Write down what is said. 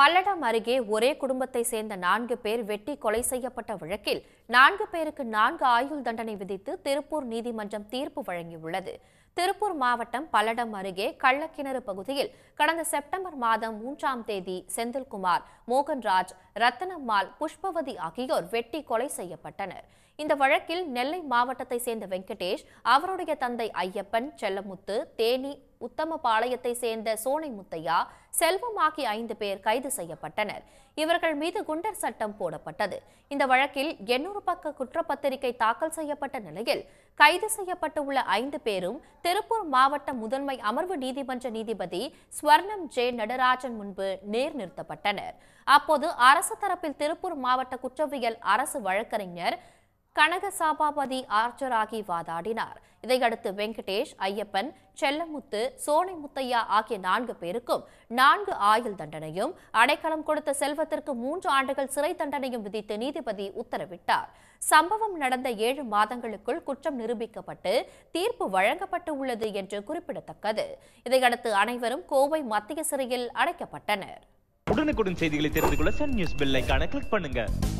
பல்லடம் அருகே ஒரே குடும்பத்தை சேர்ந்த 4 பேர் வெட்டி கொலை செய்யப்பட்ட வழக்கில் 4 பேருக்கு 4 ஆயுள் தண்டனை விதித்து திருப்பூர் நீதிமன்றம் தீர்ப்பு வழங்கியுள்ளது. திருப்பூர் மாவட்டம் பல்லடம் அருகே கள்ளக்கிணறு பகுதியில் கடந்த செப்டம்பர் மாதம் 3ஆம் தேதி செந்தில்குமார், மோகன்ராஜ், ரத்தனம்மாள், புஷ்பவதி ஆகியோர் வெட்டி கொலை செய்யப்பட்டனர். இந்த வழக்கில் நெல்லை மாவட்டத்தை சேர்ந்த வெங்கடேஷ், அவருடைய தந்தை ஐயப்பன், செல்லமுத்து, தேனி உத்தமபாளையத்தை சேர்ந்த சோனை முத்தையா, செல்வம் ஆகிய 5 பேர் கைது செய்யப்பட்டனர். இவர்கள் மீது குண்டர் சட்டம் போடப்பட்டது. இந்த வழக்கில் 800 பக்க குற்றப்பத்திரிகை தாக்கல் செய்யப்பட்ட நிலையில் கைது செய்யப்பட்டுள்ள 5 பேரும் திருப்பூர் மாவட்ட முதன்மை அமர்வு நீதிமன்ற நீதிபதி ஸ்வர்ணம் ஜே. நடராஜன் முன்பு நேர் நிறுத்தப்பட்டனர். அப்போது அரசு தரப்பில் திருப்பூர் மாவட்ட குற்றவியல் அரசு வழக்கறிஞர் கனக சபாபதி ஆர்ச்சராகி வாதாடினார். இதையடுத்து வெங்கடேஷ், ஐயப்பன், செல்லமுத்து, சோனை முத்தையா ஆகிய 4 பேருக்கும் 4 ஆயுள் தண்டனையும் அடைக்கலம் கொடுத்த செல்வத்திற்கு 3 ஆண்டுகள் சிறை தண்டனையும் விதித்து நீதிபதி உத்தரவிட்டார். சம்பவம் நடந்த 7 மாதங்களுக்குள் குற்றம் நிரூபிக்கப்பட்டு தீர்ப்பு வழங்கப்பட்டு உள்ளது என்று குறிப்பிடத்தக்கது. இதையடுத்து அனைவரும் கோவை மத்திய சிறையில் அடைக்கப்பட்டனர். உடனுக்குடன் செய்திகளை தெரிந்து கொள்ள சன் நியூஸ் பெல் ஐகானை கிளிக் பண்ணுங்க.